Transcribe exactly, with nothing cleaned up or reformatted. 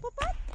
Pop-Up?